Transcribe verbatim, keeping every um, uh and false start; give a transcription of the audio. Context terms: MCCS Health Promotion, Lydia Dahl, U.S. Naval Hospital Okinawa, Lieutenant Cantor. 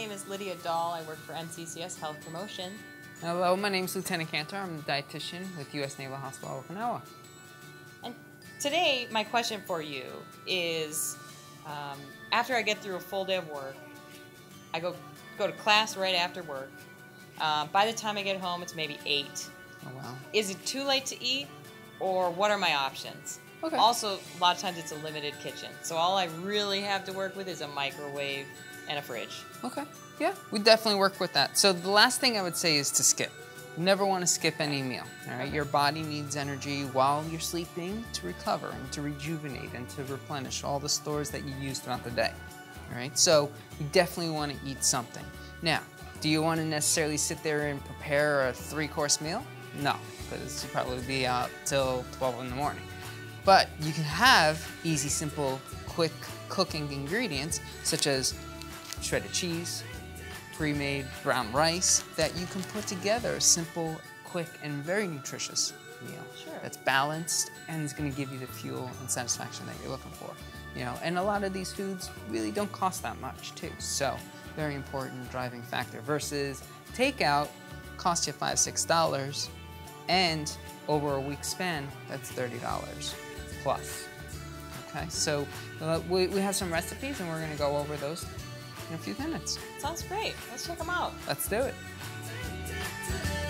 name is Lydia Dahl. I work for M C C S Health Promotion. Hello, my name is Lieutenant Cantor. I'm a dietitian with U S Naval Hospital Okinawa. And today, my question for you is, um, after I get through a full day of work, I go, go to class right after work. Uh, by the time I get home, it's maybe eight. Oh, wow. Is it too late to eat, or what are my options? Okay. Also, a lot of times it's a limited kitchen, so all I really have to work with is a microwave and a fridge. Okay, yeah, we definitely work with that. So the last thing I would say is to skip. You never want to skip any meal, all right? Okay. Your body needs energy while you're sleeping to recover and to rejuvenate and to replenish all the stores that you use throughout the day, all right? So you definitely want to eat something. Now, do you want to necessarily sit there and prepare a three-course meal? No, because you'll probably be out till twelve in the morning. But you can have easy, simple, quick cooking ingredients such as shredded cheese, pre-made brown rice that you can put together a simple, quick, and very nutritious meal. Sure. That's balanced and is going to give you the fuel and satisfaction that you're looking for. You know, and a lot of these foods really don't cost that much too. So very important driving factor versus takeout costs you five, six dollars, and over a week span, that's thirty dollars. Plus, okay, so uh, we, we have some recipes and we're going to go over those in a few minutes. Sounds great. Let's check them out. Let's do it.